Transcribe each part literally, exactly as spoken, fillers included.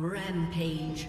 Rampage.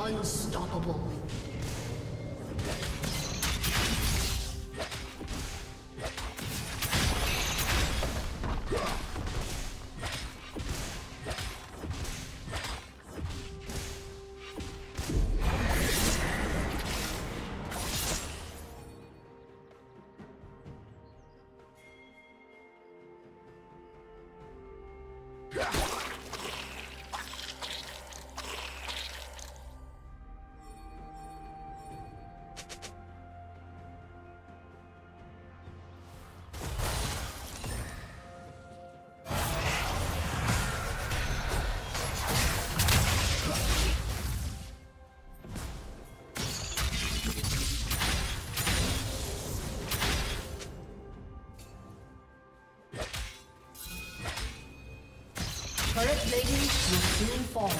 Unstoppable. Turret plating will soon fall.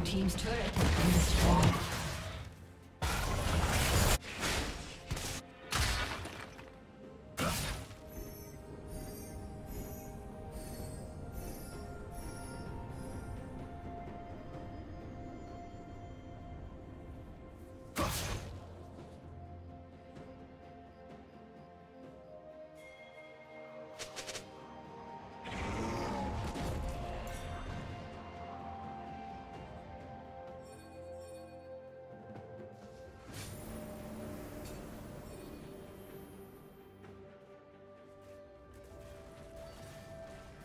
Team's turret has been destroyed.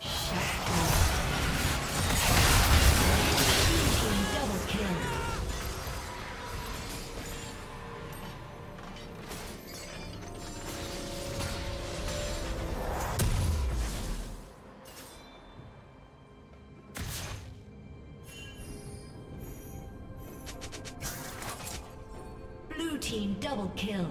Shut down. Red team double kill.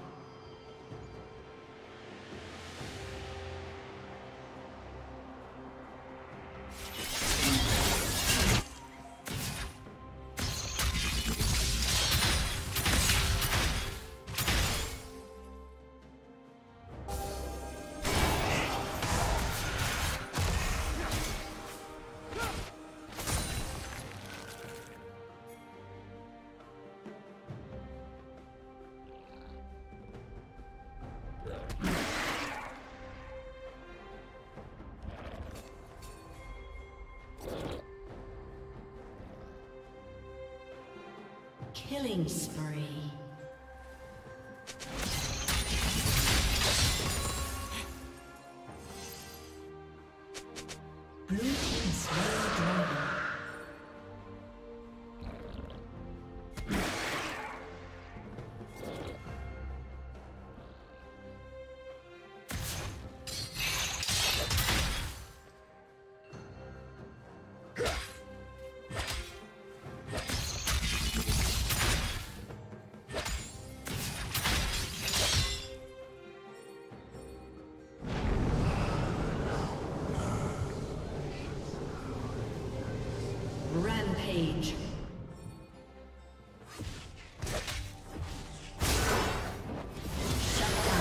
Killing spree. Blue team slays dragon. Page. Shut down.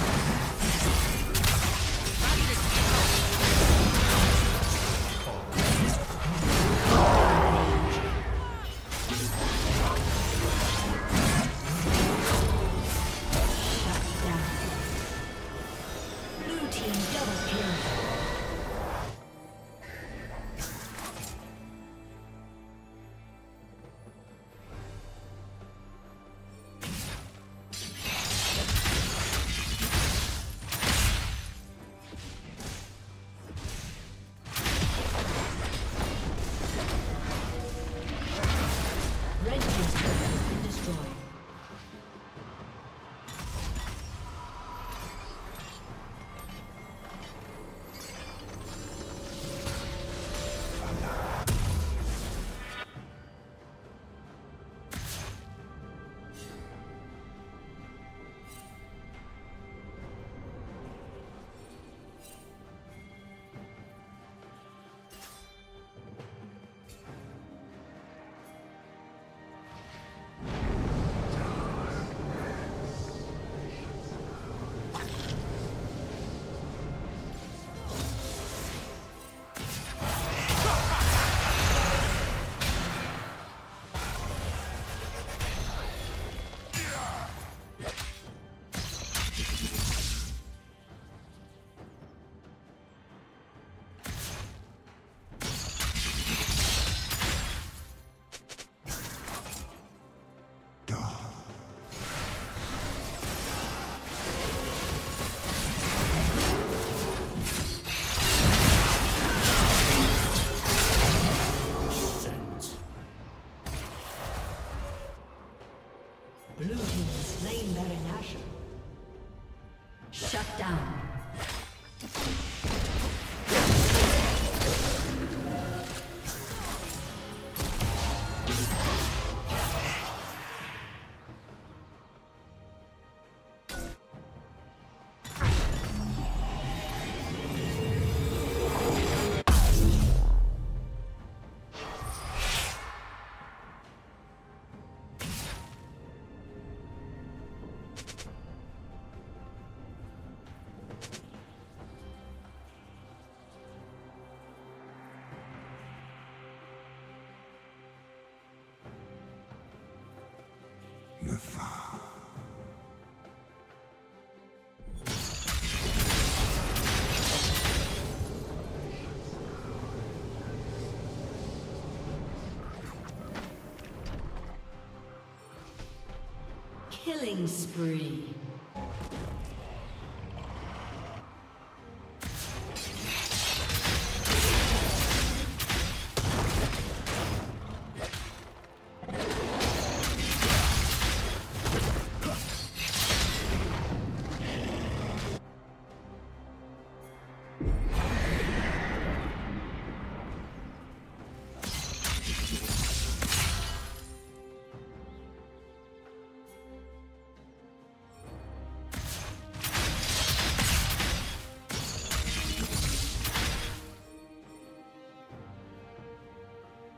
Killing spree.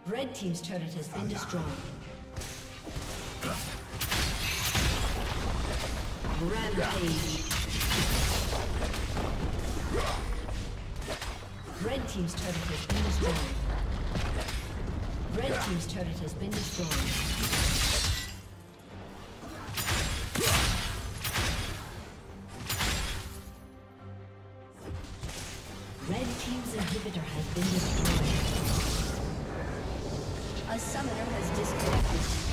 Red team's turret has been destroyed. Rampage. Red team's turret has been destroyed. Red team's turret has been destroyed. A summoner has disconnected.